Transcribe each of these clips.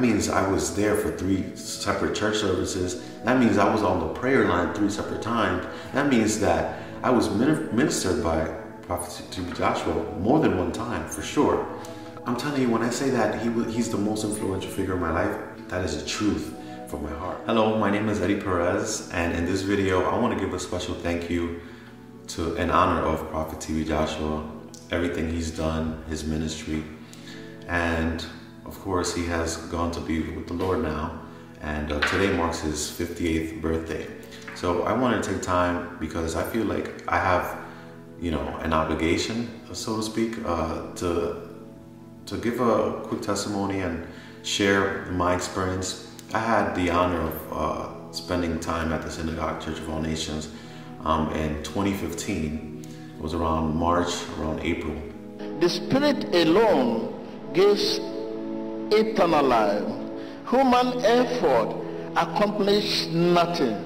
That means I was there for 3 separate church services. That means I was on the prayer line 3 separate times. That means that I was ministered by Prophet TB Joshua more than one time, for sure. I'm telling you, when I say that he's the most influential figure in my life, that is the truth from my heart. Hello, my name is Eddie Perez, and in this video, I want to give a special thank you to, in honor of Prophet TB Joshua, everything he's done, his ministry, and of course, he has gone to be with the Lord now, and today marks his 58th birthday. So I want to take time because I feel like I have, you know, an obligation, so to speak, to give a quick testimony and share my experience. I had the honor of spending time at the Synagogue Church of All Nations in 2015. It was around March, around April. The Spirit alone gives eternal life. Human effort accomplishes nothing.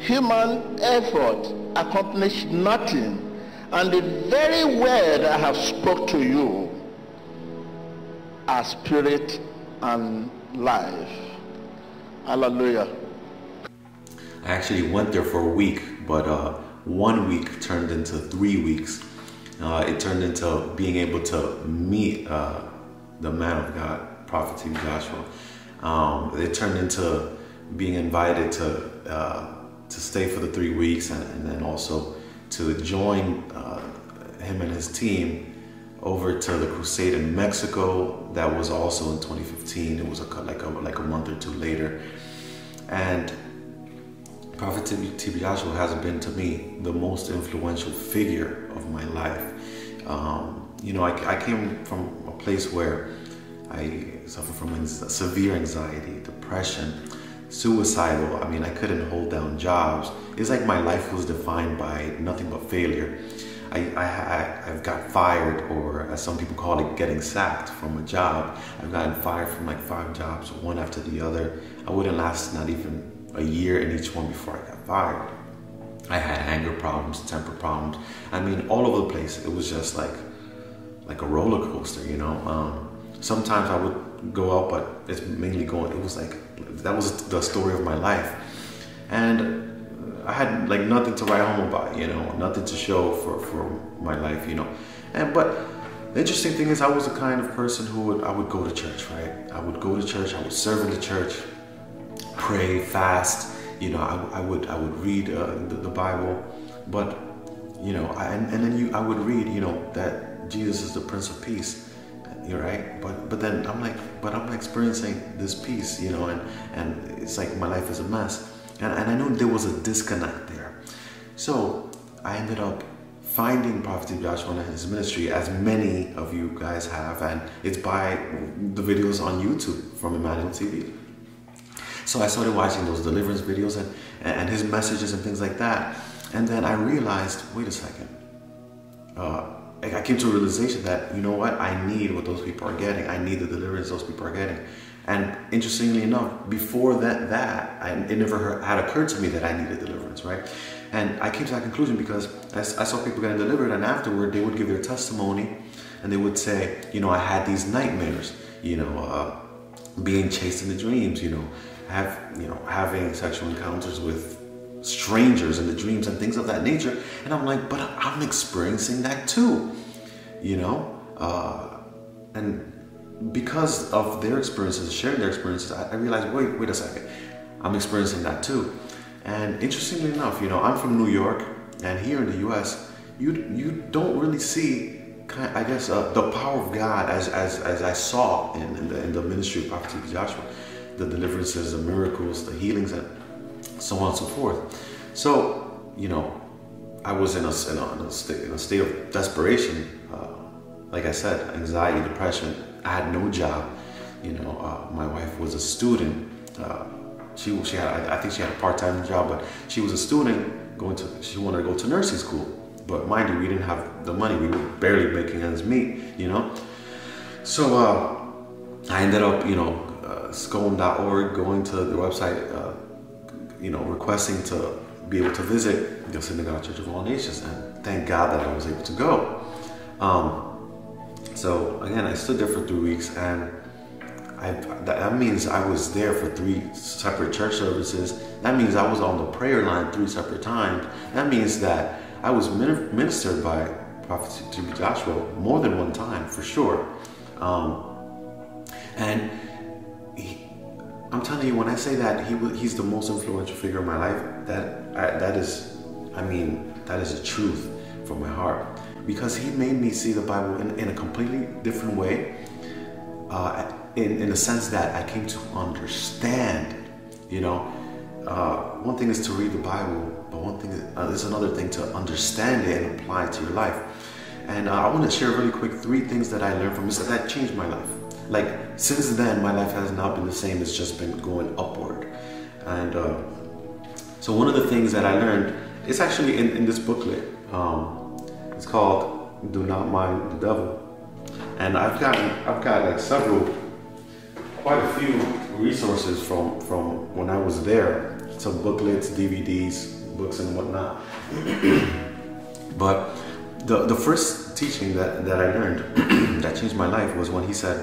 Human effort accomplishes nothing. And the very word I have spoke to you are spirit and life. Hallelujah. I actually went there for a week, but 1 week turned into 3 weeks. It turned into being able to meet the man of God, Prophet TB Joshua. It turned into being invited to stay for the 3 weeks, and then also to join him and his team over to the crusade in Mexico. That was also in 2015. It was like a month or two later. And Prophet TB Joshua has been to me the most influential figure of my life. You know, I came from a place where I suffered from severe anxiety, depression, suicidal. I mean, I couldn't hold down jobs. It's like my life was defined by nothing but failure. I've got fired, or as some people call it, getting sacked from a job. I've gotten fired from like 5 jobs, one after the other. I wouldn't last not even a year in each one before I got fired. I had anger problems, temper problems. I mean, all over the place. It was just like a roller coaster, you know. Sometimes I would go out, but it's mainly going. It was like that was the story of my life, and I had like nothing to write home about, you know, nothing to show for my life, you know. But the interesting thing is, I was the kind of person who I would go to church, right? I would go to church. I would serve in the church. Pray, fast, you know, I would read the Bible, but, you know, I would read, you know, that Jesus is the Prince of Peace, you're right, but then I'm not experiencing this peace, you know, and it's like my life is a mess, and I knew there was a disconnect there. So I ended up finding Prophet TB Joshua and his ministry, as many of you guys have, and it's by the videos on YouTube from Emmanuel TV. So I started watching those deliverance videos and his messages and things like that. And then I realized, wait a second. I came to a realization that, you know what? I need what those people are getting. I need the deliverance those people are getting. And interestingly enough, before it never had occurred to me that I needed deliverance, right? And I came to that conclusion because I saw people getting delivered, and afterward they would give their testimony and they would say, you know, I had these nightmares, you know, being chased in the dreams, you know, having sexual encounters with strangers in the dreams and things of that nature. And I'm like, but I'm experiencing that too, you know? And because of their experiences, sharing their experiences, I realized, wait a second, I'm experiencing that too. And interestingly enough, you know, I'm from New York, and here in the US, you don't really see, I guess, the power of God as I saw in the ministry of Prophet TB Joshua. The deliverances, the miracles, the healings, and so on and so forth. So, you know, I was in a state of desperation. Like I said, anxiety, depression. I had no job. You know, my wife was a student. I think she had a part-time job, but she was a student she wanted to go to nursing school. But mind you, we didn't have the money. We were barely making ends meet, you know? So I ended up, you know, SCOAN.org, going to the website, you know, requesting to be able to visit the Synagogue Church of All Nations, and thank God that I was able to go. So again, I stood there for 3 weeks, and that means I was there for 3 separate church services. That means I was on the prayer line 3 separate times. That means that I was ministered by Prophet TB Joshua more than one time, for sure. And I'm telling you, when I say that he's the most influential figure in my life, that is the truth from my heart, because he made me see the Bible in a completely different way, in the sense that I came to understand. You know, one thing is to read the Bible, but there's another thing to understand it and apply it to your life. And I want to share really quick 3 things that I learned from this that changed my life. Like, since then, my life has not been the same. It's just been going upward. And so one of the things that I learned is actually in this booklet. It's called "Do Not Mind the Devil," and I've got like quite a few resources from when I was there. Some booklets, DVDs, books, and whatnot. But the first teaching that I learned that changed my life was when he said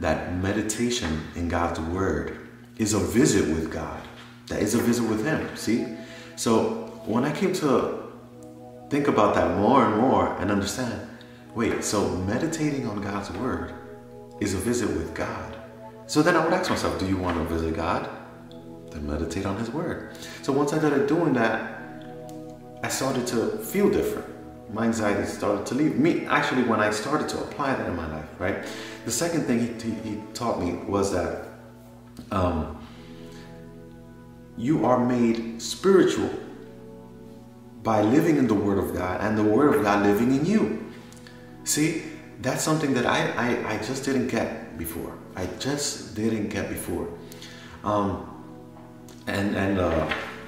that meditation in God's word is a visit with God. That is a visit with him, see? So when I came to think about that more and more and understand, wait, so meditating on God's word is a visit with God. So then I would ask myself, do you want to visit God? Then meditate on his word. So once I started doing that, I started to feel different. My anxiety started to leave me, actually, when I started to apply that in my life, right? The second thing he taught me was that you are made spiritual by living in the Word of God and the Word of God living in you. See, that's something that I just didn't get before. I just didn't get before.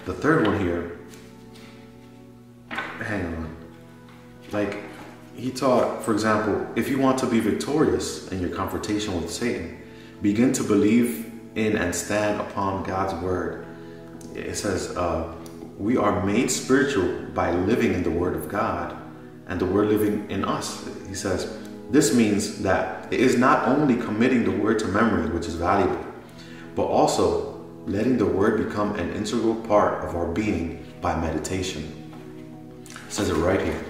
The third one here, hang on. Like, he taught, for example, if you want to be victorious in your confrontation with Satan, begin to believe in and stand upon God's word. It says, we are made spiritual by living in the word of God and the word living in us. He says, this means that it is not only committing the word to memory, which is valuable, but also letting the word become an integral part of our being by meditation. It says it right here.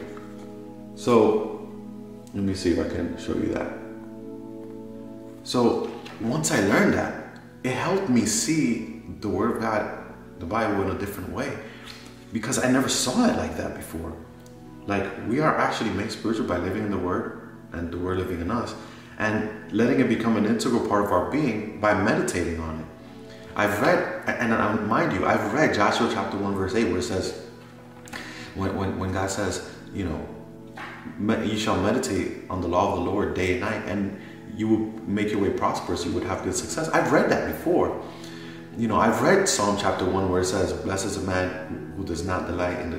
So, let me see if I can show you that. So, once I learned that, it helped me see the Word of God, the Bible, in a different way. Because I never saw it like that before. Like, we are actually made spiritual by living in the Word, and the Word living in us, and letting it become an integral part of our being by meditating on it. I've read, and mind you, I've read Joshua chapter 1 verse 8, where it says, when God says, you know, you shall meditate on the law of the Lord day and night, and you will make your way prosperous, you would have good success. I've read that before. You know, I've read Psalm chapter 1 where it says, blessed is a man who does not delight in the,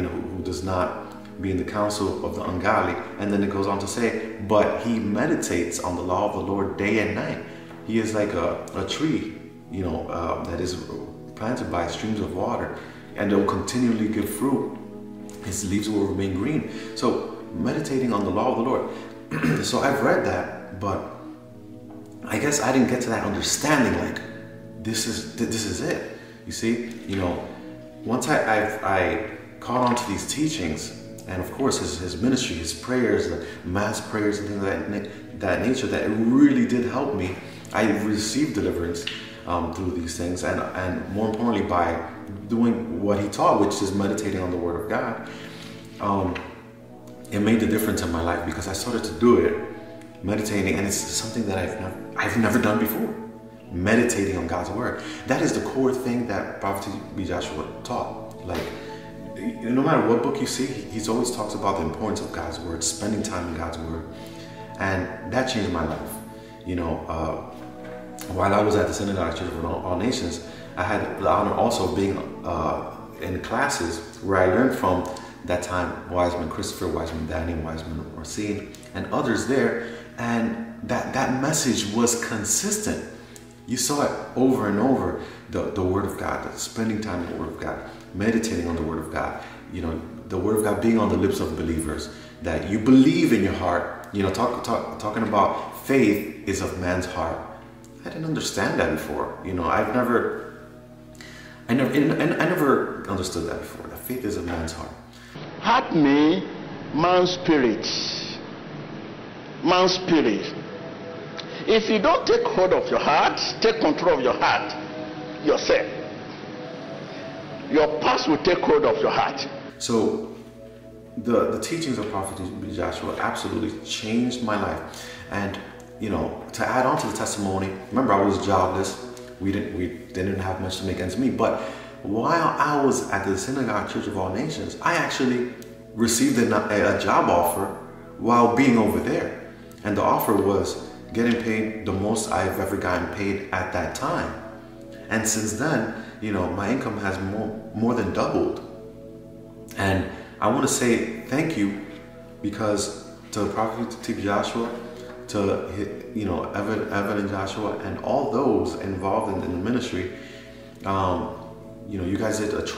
who does not be in the counsel of the ungodly. And then it goes on to say, but he meditates on the law of the Lord day and night. He is like a tree, you know, that is planted by streams of water, and it will continually give fruit. His leaves will remain green. So, meditating on the law of the Lord. So I've read that, but I guess I didn't get to that understanding. Like, this is it. You see, you know, once I caught on to these teachings, and of course his ministry, his prayers, the mass prayers and things of that nature, that it really did help me. I received deliverance through these things, and more importantly by doing what he taught, which is meditating on the Word of God. It made a difference in my life because I started to do it, meditating, and it's something that I've never done before. Meditating on God's word. That is the core thing that Prophet TB Joshua taught. Like, no matter what book you see, he's always talks about the importance of God's word, spending time in God's word, and that changed my life. You know, while I was at the Synagogue Church of All Nations, I had the honor also of being in classes where I learned from. That time, Wiseman, Christopher Wiseman, Danny Wiseman, and others there, and that message was consistent. You saw it over and over, the Word of God, spending time in the Word of God, meditating on the Word of God, you know, the Word of God being on the lips of believers, that you believe in your heart. You know, talking about faith is of man's heart. I didn't understand that before. You know, I never understood that before. That faith is of man's heart. Heart me, man's spirit. Man's spirit. If you don't take hold of your heart, take control of your heart yourself, your past will take hold of your heart. So the teachings of Prophet TB Joshua absolutely changed my life. And you know, to add on to the testimony, remember I was jobless. We didn't have much to make ends meet. But while I was at the Synagogue Church of All Nations, I actually received a job offer while being over there. And the offer was getting paid the most I've ever gotten paid at that time. And since then, you know, my income has more than doubled. And I want to say thank you, because to Prophet TB Joshua, to, you know, Evelyn Joshua, and all those involved in the ministry, you know, you guys did have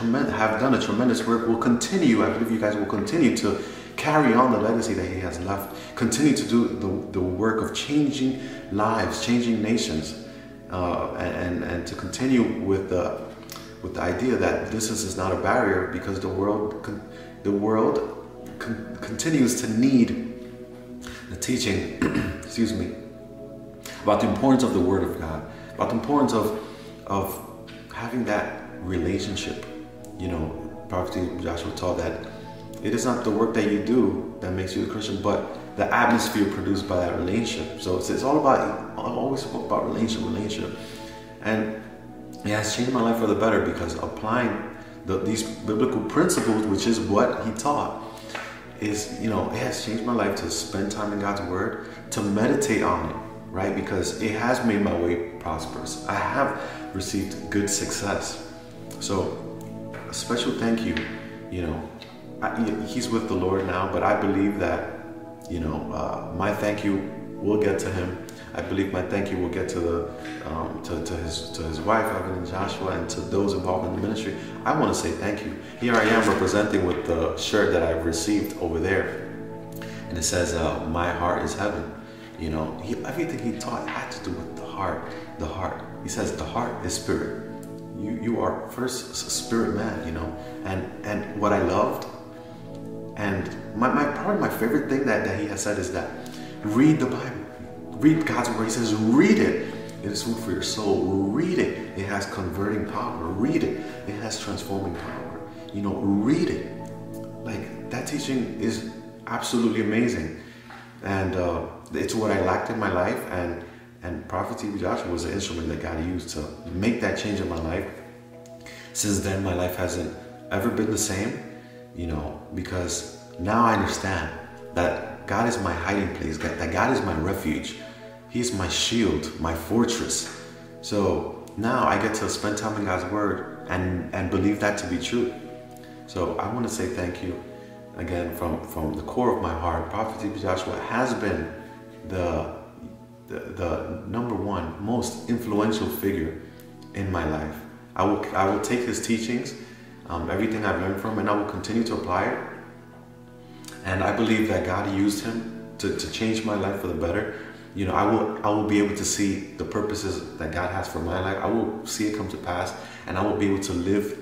done a tremendous work. Will continue. I believe you guys will continue to carry on the legacy that he has left. Continue to do the work of changing lives, changing nations, and to continue with the idea that distance is not a barrier, because the world continues to need the teaching, excuse me, about the importance of the Word of God, about the importance of having that relationship. You know, Prophet Joshua taught that it is not the work that you do that makes you a Christian, but the atmosphere produced by that relationship. So it's all about, always about relationship. And it has changed my life for the better, because applying these biblical principles, which is what he taught, is, you know, it has changed my life to spend time in God's Word, to meditate on it, right? Because it has made my way prosperous. I have received good success. So a special thank you. You know, he's with the Lord now, but I believe that, you know, my thank you will get to him. I believe my thank you will get to his wife, Evelyn Joshua, and to those involved in the ministry. I want to say thank you. Here I am representing with the shirt that I've received over there, and it says, "My heart is heaven." You know, everything he taught had to do with the heart. The heart. He says the heart is spirit. You are first spirit man. You know, and what I loved, and probably my favorite thing that he has said is that read the Bible. Read God's Word. He says, read it. It is food for your soul. Read it. It has converting power. Read it. It has transforming power. You know, read it. Like, that teaching is absolutely amazing. And it's what I lacked in my life. And Prophet TB Joshua was an instrument that God used to make that change in my life. Since then, my life hasn't ever been the same, you know, because now I understand that God is my hiding place, that God is my refuge. He's my shield, my fortress. So now I get to spend time in God's Word and believe that to be true. So I want to say thank you again from the core of my heart. Prophet TB Joshua has been the #1 most influential figure in my life. I will take his teachings, everything I've learned from, and I will continue to apply it. And I believe that God used him to change my life for the better. You know, I will be able to see the purposes that God has for my life. I will see it come to pass, and I will be able to live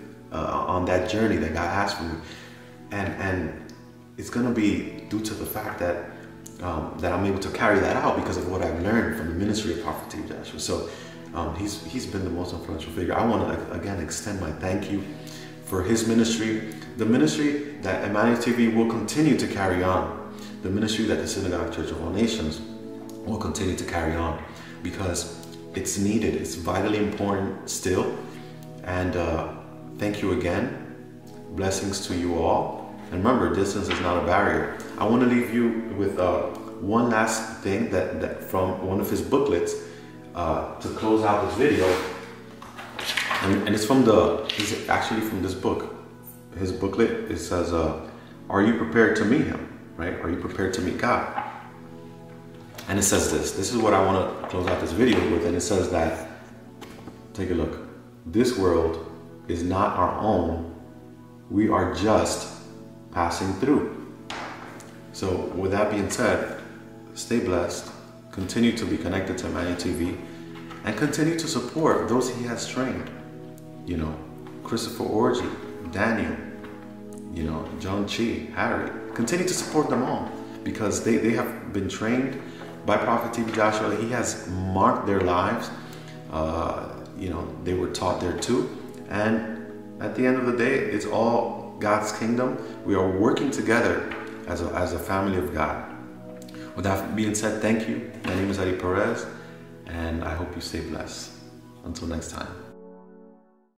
on that journey that God has for me. And it's gonna be due to the fact that that I'm able to carry that out because of what I've learned from the ministry of Prophet TB Joshua. So he's been the most influential figure. I want to again extend my thank you for his ministry, the ministry that Emmanuel TV will continue to carry on, the ministry that the Synagogue Church of All Nations will continue to carry on, because it's needed. It's vitally important still. And thank you again. Blessings to you all. And remember, distance is not a barrier. I want to leave you with one last thing that from one of his booklets to close out this video. And it's actually from this book. His booklet, it says, are you prepared to meet him? Right? Are you prepared to meet God? And it says this. This is what I want to close out this video with. And it says that, take a look. This world is not our own. We are just passing through. So with that being said, stay blessed, continue to be connected to Emmanuel TV, and continue to support those he has trained. You know, Christopher Orgy, Daniel, you know, John Chi, Harry. Continue to support them all, because they have been trained by Prophet TB Joshua. He has marked their lives. You know, they were taught there too. And at the end of the day, it's all God's kingdom. We are working together as a family of God. With that being said, thank you. My name is Eddie Perez, and I hope you stay blessed. Until next time.